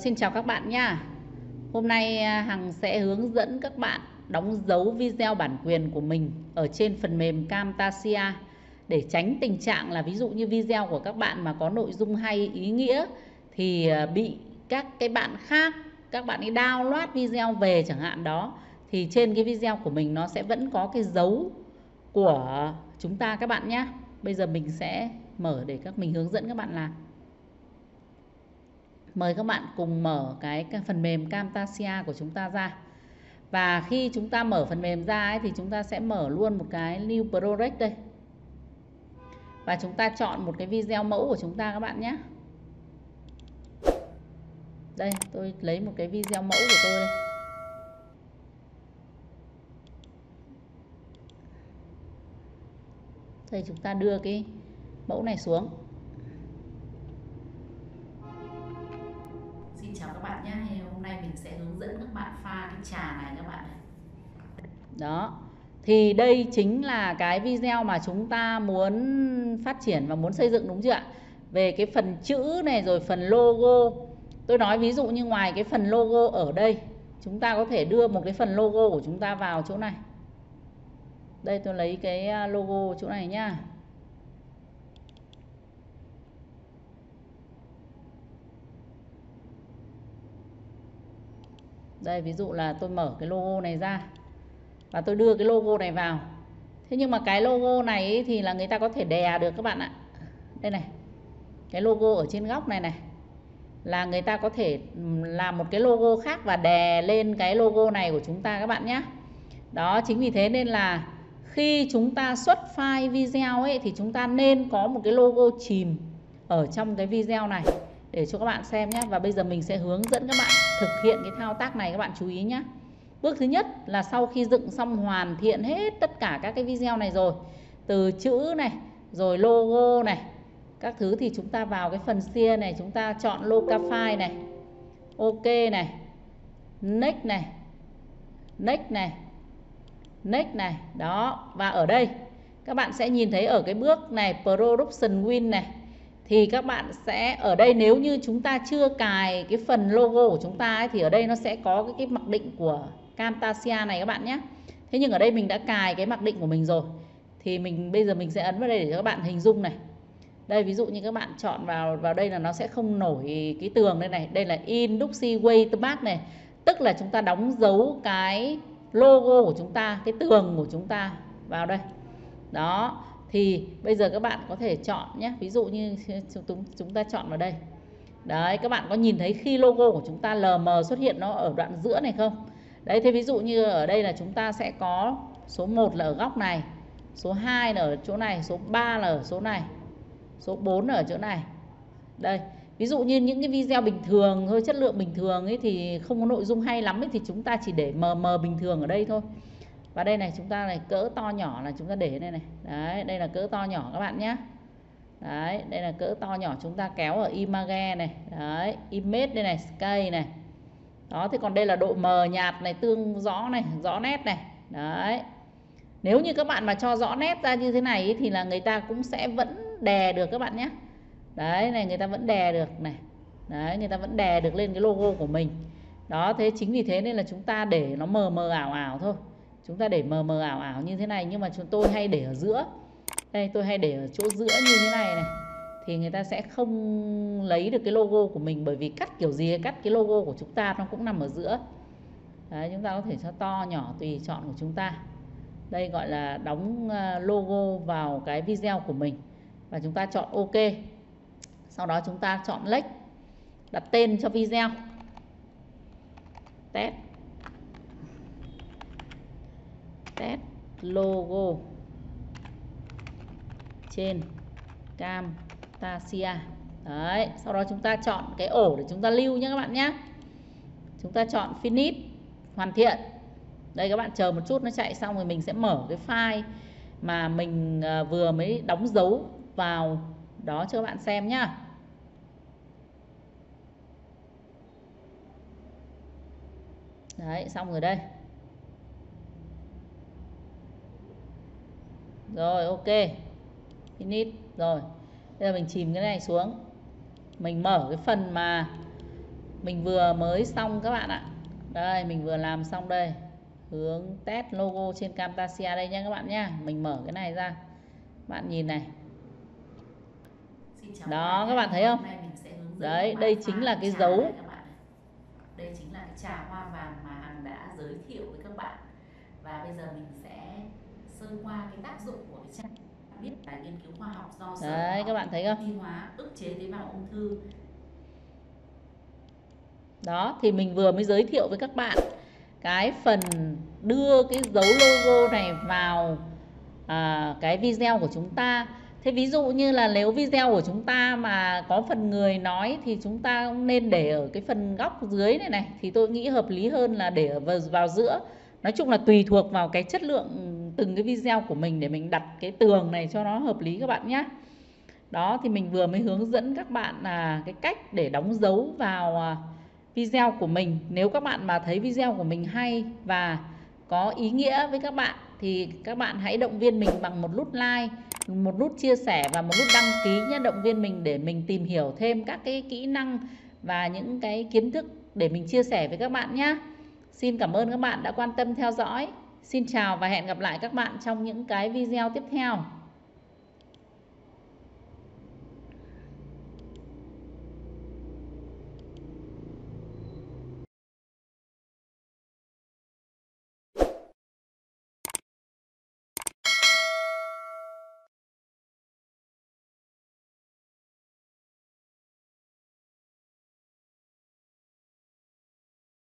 Xin chào các bạn nha. Hôm nay Hằng sẽ hướng dẫn các bạn đóng dấu video bản quyền của mình ở trên phần mềm Camtasia, để tránh tình trạng là ví dụ như video của các bạn mà có nội dung hay, ý nghĩa thì bị các cái bạn khác, các bạn ấy download video về chẳng hạn đó, thì trên cái video của mình nó sẽ vẫn có cái dấu của chúng ta các bạn nhé. Bây giờ mình sẽ mở để mình hướng dẫn các bạn làm. Mời các bạn cùng mở cái phần mềm Camtasia của chúng ta ra. Và khi chúng ta mở phần mềm ra ấy, thì chúng ta sẽ mở luôn một cái New Project đây. Và chúng ta chọn một cái video mẫu của chúng ta các bạn nhé. Đây, tôi lấy một cái video mẫu của tôi đây. Đây, chúng ta đưa cái mẫu này xuống. Xin chào các bạn nhé. Hôm nay mình sẽ hướng dẫn các bạn pha cái trà này các bạn. Đó. Thì đây chính là cái video mà chúng ta muốn phát triển và muốn xây dựng, đúng chưa ạ? Về cái phần chữ này rồi phần logo. Tôi nói ví dụ như ngoài cái phần logo ở đây, chúng ta có thể đưa một cái phần logo của chúng ta vào chỗ này. Đây, tôi lấy cái logo chỗ này nhá. Đây, ví dụ là tôi mở cái logo này ra và tôi đưa cái logo này vào. Thế nhưng mà cái logo này thì là người ta có thể đè được các bạn ạ. Đây này, cái logo ở trên góc này này, là người ta có thể làm một cái logo khác và đè lên cái logo này của chúng ta các bạn nhé. Đó, chính vì thế nên là khi chúng ta xuất file video ấy, thì chúng ta nên có một cái logo chìm ở trong cái video này để cho các bạn xem nhé. Và bây giờ mình sẽ hướng dẫn các bạn thực hiện cái thao tác này, các bạn chú ý nhé. Bước thứ nhất là sau khi dựng xong, hoàn thiện hết tất cả các cái video này rồi, từ chữ này, rồi logo này, các thứ, thì chúng ta vào cái phần xia này, chúng ta chọn local file này, OK này, next này, next này, next này, đó. Và ở đây các bạn sẽ nhìn thấy ở cái bước này Production Win này, thì các bạn sẽ ở đây, nếu như chúng ta chưa cài cái phần logo của chúng ta ấy, thì ở đây nó sẽ có cái mặc định của Camtasia này các bạn nhé. Thế nhưng ở đây mình đã cài cái mặc định của mình rồi, thì bây giờ mình sẽ ấn vào đây để cho các bạn hình dung này. Đây, ví dụ như các bạn chọn vào đây là nó sẽ không nổi cái tường đây này. Đây là Inducee Watermark này, tức là chúng ta đóng dấu cái logo của chúng ta, cái tường của chúng ta vào đây. Đó, thì bây giờ các bạn có thể chọn nhé. Ví dụ như chúng ta chọn vào đây. Đấy, các bạn có nhìn thấy khi logo của chúng ta lờ mờ xuất hiện nó ở đoạn giữa này không? Đấy, thế ví dụ như ở đây là chúng ta sẽ có số 1 là ở góc này, số 2 là ở chỗ này, số 3 là ở chỗ này, số 4 ở chỗ này. Đây, ví dụ như những cái video bình thường thôi, chất lượng bình thường ấy, thì không có nội dung hay lắm ấy, thì chúng ta chỉ để mờ mờ bình thường ở đây thôi. Và đây này, chúng ta này, cỡ to nhỏ là chúng ta để đây này. Đấy, đây là cỡ to nhỏ các bạn nhé. Đấy, đây là cỡ to nhỏ, chúng ta kéo ở image này. Đấy, image đây này, scale này. Đó, thì còn đây là độ mờ nhạt này, tương rõ này, rõ nét này. Đấy. Nếu như các bạn mà cho rõ nét ra như thế này ấy, thì là người ta cũng sẽ vẫn đè được các bạn nhé. Đấy này, người ta vẫn đè được này. Đấy, người ta vẫn đè được lên cái logo của mình. Đó, thế chính vì thế nên là chúng ta để nó mờ mờ ảo ảo thôi. Chúng ta để mờ mờ ảo ảo như thế này, nhưng mà chúng tôi hay để ở giữa. Đây, tôi hay để ở chỗ giữa như thế này này, thì người ta sẽ không lấy được cái logo của mình, bởi vì cắt kiểu gì cắt cái logo của chúng ta nó cũng nằm ở giữa. Đấy, chúng ta có thể cho to nhỏ tùy chọn của chúng ta. Đây gọi là đóng logo vào cái video của mình. Và chúng ta chọn OK. Sau đó chúng ta chọn Next. Đặt tên cho video. Test logo trên Camtasia. Đấy, sau đó chúng ta chọn cái ổ để chúng ta lưu nhé các bạn nhé. Chúng ta chọn Finish, hoàn thiện. Đây, các bạn chờ một chút nó chạy xong rồi mình sẽ mở cái file mà mình vừa mới đóng dấu vào đó cho các bạn xem nhá. Đấy, xong rồi đây. Rồi, OK. Finish. Rồi. Bây giờ mình chìm cái này xuống. Mình mở cái phần mà Mình vừa mới xong các bạn ạ. Đây, mình vừa làm xong đây. Hướng test logo trên Camtasia đây nha các bạn nhá. Mình mở cái này ra. Bạn nhìn này. Đó, các bạn thấy không? Đấy, đây chính là cái dấu. Đây chính là cái trà hoa vàng mà Hằng đã giới thiệu với các bạn. Và bây giờ mình sẽ sơn qua cái tác dụng của cái trà biết là nghiên cứu khoa học do sơn. Đấy, các bạn thấy không? Oxy hóa ức chế tế bào ung thư. Đó, thì mình vừa mới giới thiệu với các bạn cái phần đưa cái dấu logo này vào cái video của chúng ta. Thế ví dụ như là nếu video của chúng ta mà có phần người nói thì chúng ta cũng nên để ở cái phần góc dưới này này. Thì tôi nghĩ hợp lý hơn là để vào giữa. Nói chung là tùy thuộc vào cái chất lượng từng cái video của mình để mình đặt cái tường này cho nó hợp lý các bạn nhé. Đó, thì mình vừa mới hướng dẫn các bạn là cái cách để đóng dấu vào video của mình. Nếu các bạn mà thấy video của mình hay và có ý nghĩa với các bạn thì các bạn hãy động viên mình bằng một nút like, một nút chia sẻ và một nút đăng ký nhé. Động viên mình để mình tìm hiểu thêm các cái kỹ năng và những cái kiến thức để mình chia sẻ với các bạn nhé. Xin cảm ơn các bạn đã quan tâm theo dõi. Xin chào và hẹn gặp lại các bạn trong những cái video tiếp theo.